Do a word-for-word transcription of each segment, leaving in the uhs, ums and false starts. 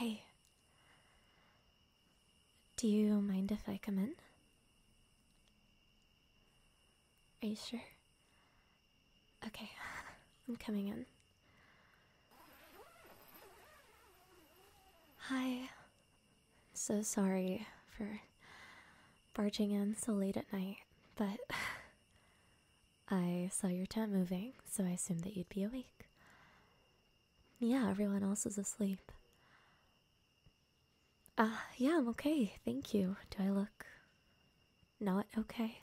Hey. Do you mind if I come in? Are you sure? Okay, I'm coming in. Hi. So sorry for barging in so late at night, but I saw your tent moving, so I assumed that you'd be awake. Yeah, everyone else is asleep. Uh, yeah, I'm okay, thank you. Do I look not okay?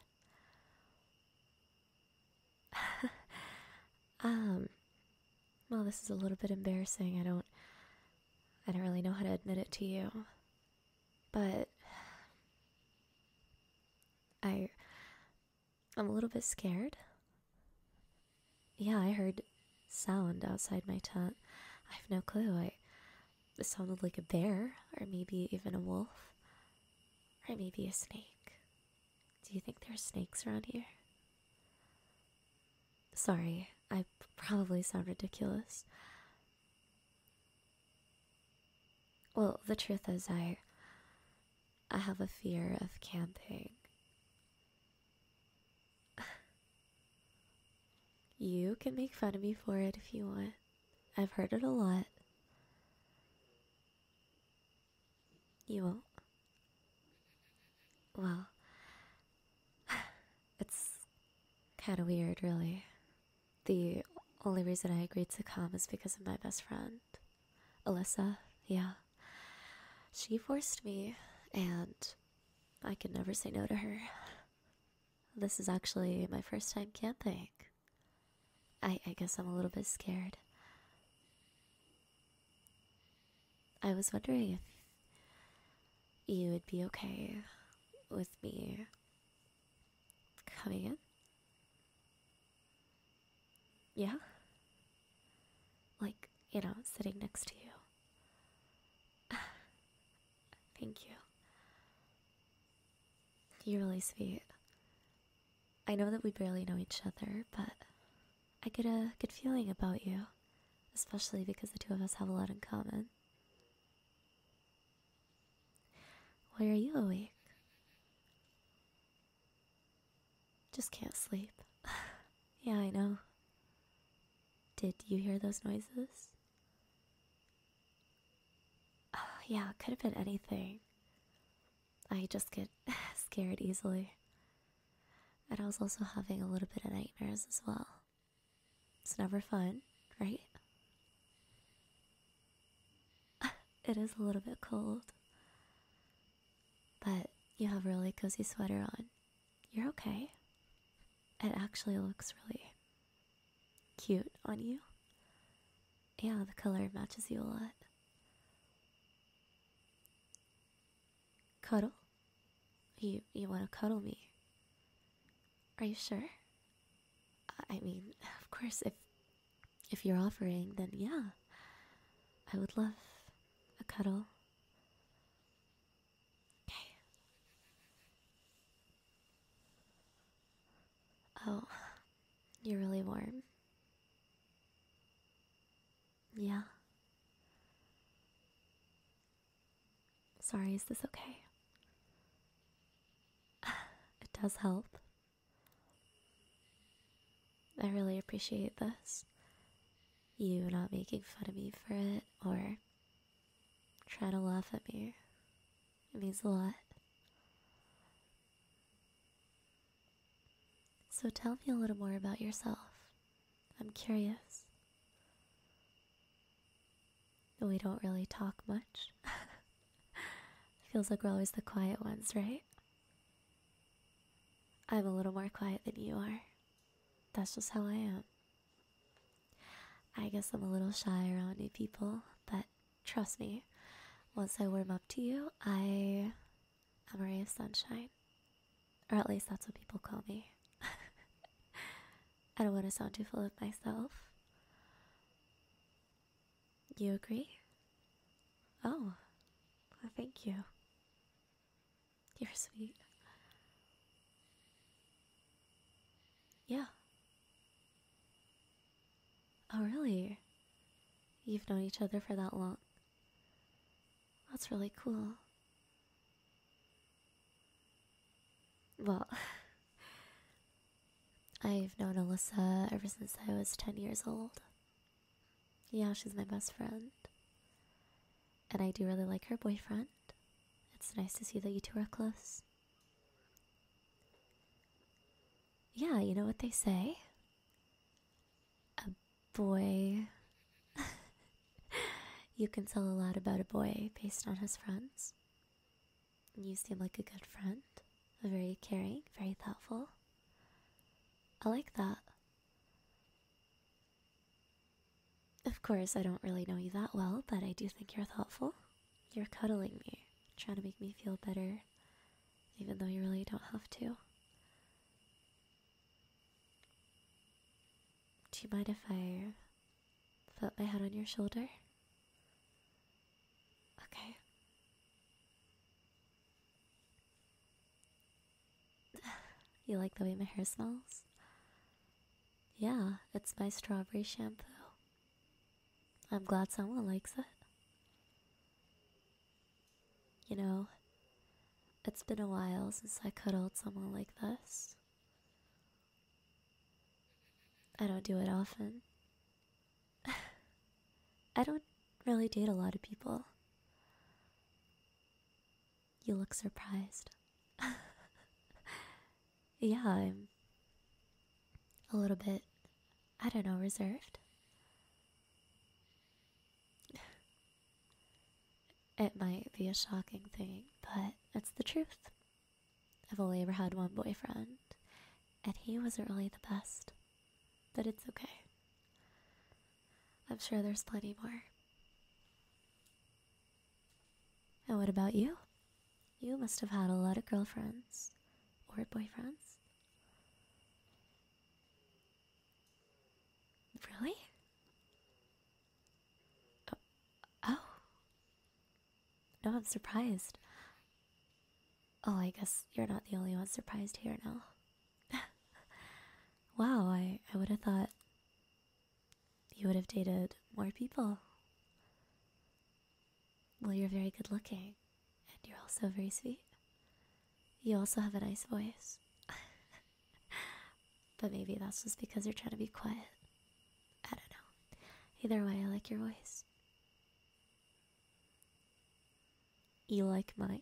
um, well, this is a little bit embarrassing. I don't, I don't really know how to admit it to you, but I, I'm a little bit scared. Yeah, I heard sound outside my tent. I have no clue. I, it sounded like a bear, or maybe even a wolf, or maybe a snake. Do you think there are snakes around here? Sorry, I probably sound ridiculous. Well, the truth is I, I have a fear of camping. You can make fun of me for it if you want. I've heard it a lot. You won't? Well, it's kind of weird, really. The only reason I agreed to come is because of my best friend, Alyssa. Yeah. She forced me, and I could never say no to her. This is actually my first time camping. I, I guess I'm a little bit scared. I was wondering if you would be okay with me coming in? Yeah? Like, you know, sitting next to you. Thank you. You're really sweet. I know that we barely know each other, but I get a good feeling about you, especially because the two of us have a lot in common. Why are you awake? Just can't sleep. Yeah, I know. Did you hear those noises? Oh, yeah, could have been anything. I just get scared easily. And I was also having a little bit of nightmares as well. It's never fun, right? It is a little bit cold. But you have a really cozy sweater on. You're okay. It actually looks really cute on you. Yeah, the color matches you a lot. Cuddle? You you want to cuddle me? Are you sure? I mean, of course, if if you're offering, then yeah. I would love a cuddle. Oh, you're really warm. Yeah. Sorry, is this okay? It does help. I really appreciate this. You not making fun of me for it, or trying to laugh at me. It means a lot. So tell me a little more about yourself. I'm curious. We don't really talk much. Feels like we're always the quiet ones, right? I'm a little more quiet than you are. That's just how I am. I guess I'm a little shy around new people, but trust me, once I warm up to you, I am a ray of sunshine. Or at least that's what people call me. I don't want to sound too full of myself. You agree? Oh, well, thank you. You're sweet. Yeah. Oh, really? You've known each other for that long? That's really cool. Well, I've known Alyssa ever since I was ten years old. Yeah, she's my best friend. And I do really like her boyfriend. It's nice to see that you two are close. Yeah, you know what they say? A boy... You can tell a lot about a boy based on his friends. You seem like a good friend. Very caring, very thoughtful. I like that. Of course, I don't really know you that well, but I do think you're thoughtful. You're cuddling me, trying to make me feel better, even though you really don't have to. Do you mind if I put my head on your shoulder? Okay. You like the way my hair smells? Yeah, it's my strawberry shampoo. I'm glad someone likes it. You know, it's been a while since I cuddled someone like this. I don't do it often. I don't really date a lot of people. You look surprised. Yeah, I'm a little bit, I don't know, reserved. It might be a shocking thing, but it's the truth. I've only ever had one boyfriend, and he wasn't really the best. But it's okay. I'm sure there's plenty more. And what about you? You must have had a lot of girlfriends, or boyfriends. Really? Oh. Oh. No, I'm surprised. Oh, I guess you're not the only one surprised here now. Wow, I, I would have thought you would have dated more people. Well, you're very good looking. You're also very sweet. You also have a nice voice. But maybe that's just because you're trying to be quiet. I don't know. Either way, I like your voice. You like mine?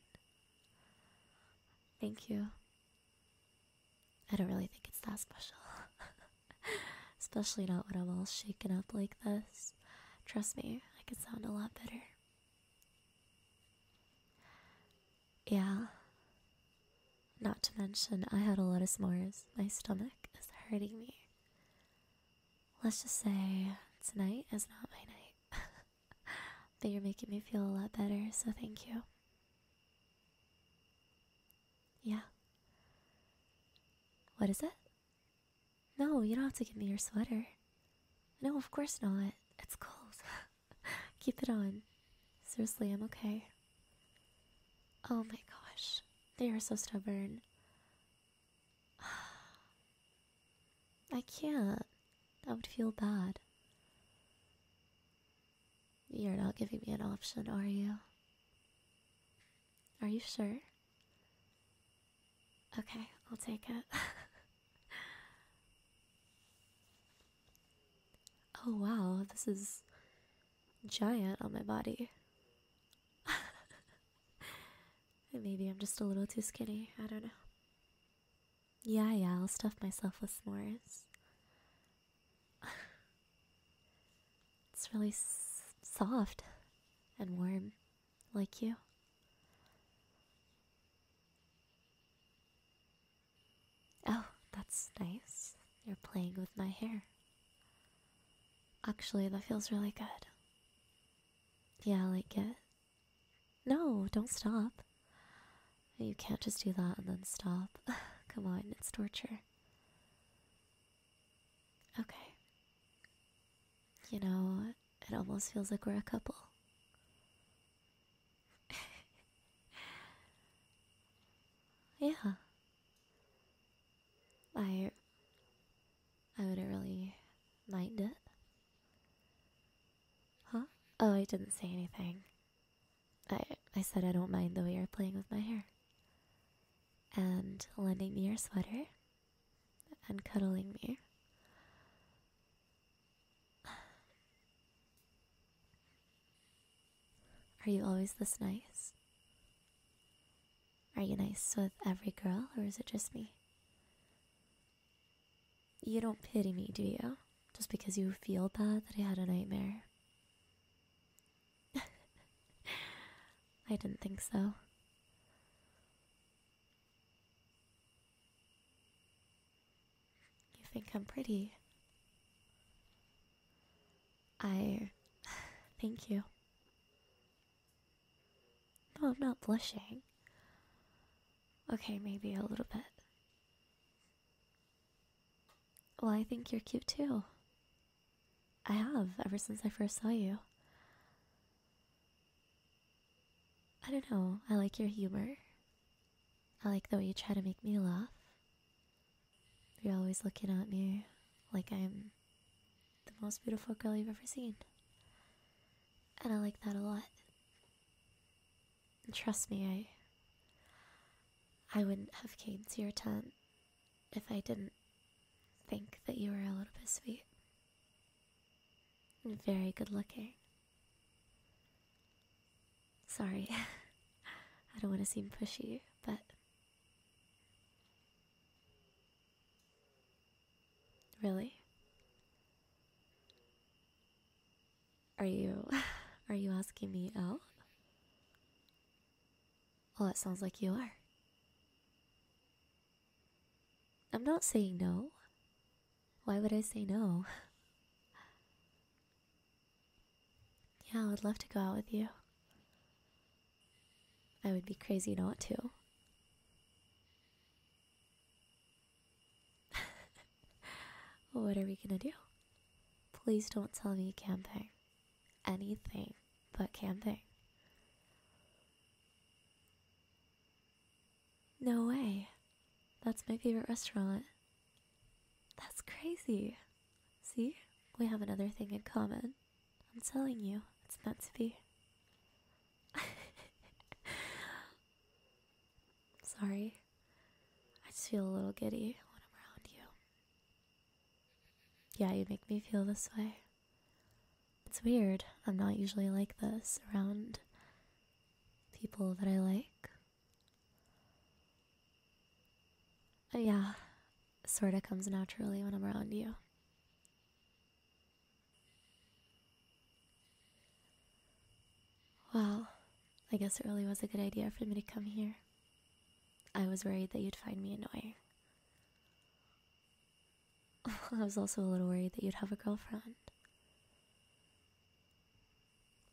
Thank you. I don't really think it's that special. Especially not when I'm all shaken up like this. Trust me, I could sound a lot better. Yeah, not to mention I had a lot of s'mores. My stomach is hurting me. Let's just say tonight is not my night. But you're making me feel a lot better, so thank you. Yeah. What is it? No, you don't have to give me your sweater. No, of course not. It's cold. Keep it on. Seriously, I'm okay. Oh my gosh, they are so stubborn. I can't. I would feel bad. You're not giving me an option, are you? Are you sure? Okay, I'll take it. Oh wow, this is giant on my body. Maybe I'm just a little too skinny. I don't know. Yeah, yeah, I'll stuff myself with s'mores. It's really s soft and warm, like you. Oh, that's nice. You're playing with my hair. Actually, that feels really good. Yeah, I like it. No, don't stop. You can't just do that and then stop. Come on, it's torture. Okay. You know, it almost feels like we're a couple. Yeah. I... I wouldn't really mind it. Huh? Oh, I didn't say anything. I... I said I don't mind the way you're playing with my hair, and lending me your sweater, and cuddling me. Are you always this nice? Are you nice with every girl, or is it just me? You don't pity me, do you? Just because you feel bad that I had a nightmare? I didn't think so. You think I'm pretty? I... Thank you. No, I'm not blushing. Okay, maybe a little bit. Well, I think you're cute too. I have, ever since I first saw you. I don't know, I like your humor. I like the way you try to make me laugh. You're always looking at me like I'm the most beautiful girl you've ever seen. And I like that a lot. And trust me, I, I wouldn't have came to your tent if I didn't think that you were a little bit sweet. And very good looking. Sorry, I don't want to seem pushy, but... Really? Are you... are you asking me out? Well, it sounds like you are. I'm not saying no. Why would I say no? Yeah, I would love to go out with you. I would be crazy not to. What are we gonna do? Please don't tell me camping. Anything but camping. No way. That's my favorite restaurant. That's crazy. See? We have another thing in common. I'm telling you, it's meant to be. Sorry. I just feel a little giddy when I'm around you. Yeah, you make me feel this way. It's weird. I'm not usually like this around people that I like. But yeah, it sorta comes naturally when I'm around you. Well, I guess it really was a good idea for me to come here. I was worried that you'd find me annoying. I was also a little worried that you'd have a girlfriend.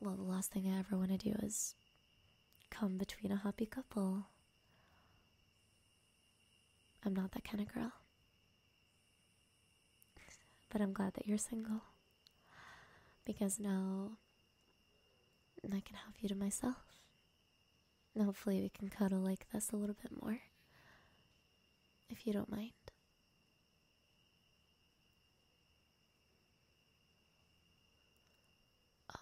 Well, the last thing I ever want to do is come between a happy couple. I'm not that kind of girl. But I'm glad that you're single. Because now I can have you to myself. And hopefully we can cuddle like this a little bit more, if you don't mind. Oh.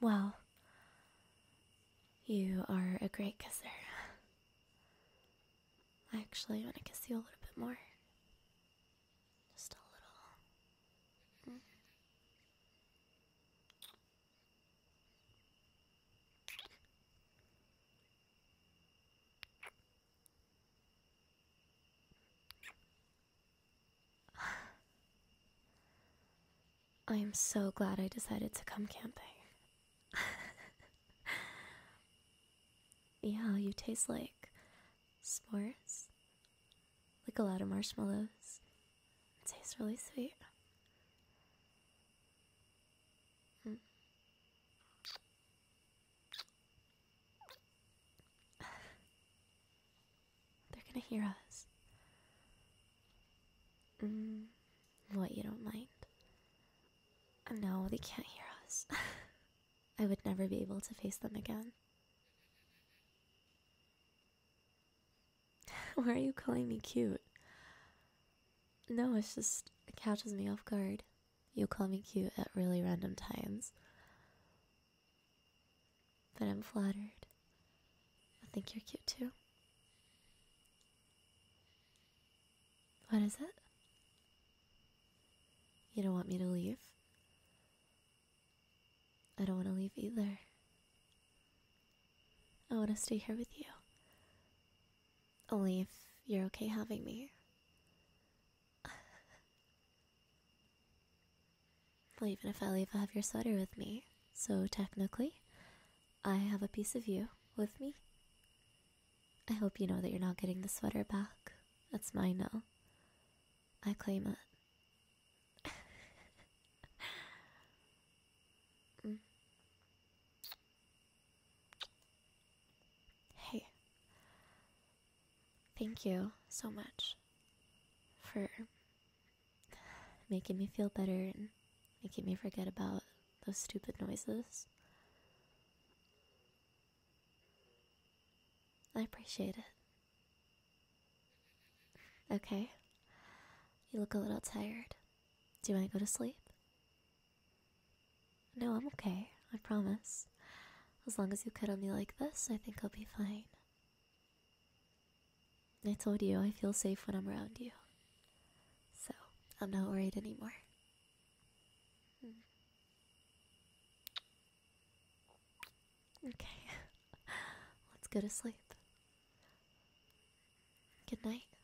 Wow, you are a great kisser. I actually want to kiss you a little bit more. Just a little. I am so glad I decided to come camping. Yeah, you taste like s'mores, like a lot of marshmallows. It tastes really sweet. Mm. hear us. Mm, what, you don't mind? No, they can't hear us. I would never be able to face them again. Why are you calling me cute? No, it's just, it catches me off guard. You call me cute at really random times. But I'm flattered. I think you're cute too. What is it? You don't want me to leave? I don't want to leave either. I want to stay here with you. Only if you're okay having me. Well, even if I leave, I have your sweater with me. So technically, I have a piece of you with me. I hope you know that you're not getting the sweater back. That's mine now. I claim it. Thank you so much for making me feel better and making me forget about those stupid noises. I appreciate it. Okay. You look a little tired. Do you want to go to sleep? No, I'm okay. I promise. As long as you cuddle me like this, I think I'll be fine. I told you, I feel safe when I'm around you. So, I'm not worried anymore. Okay. Let's go to sleep. Good night.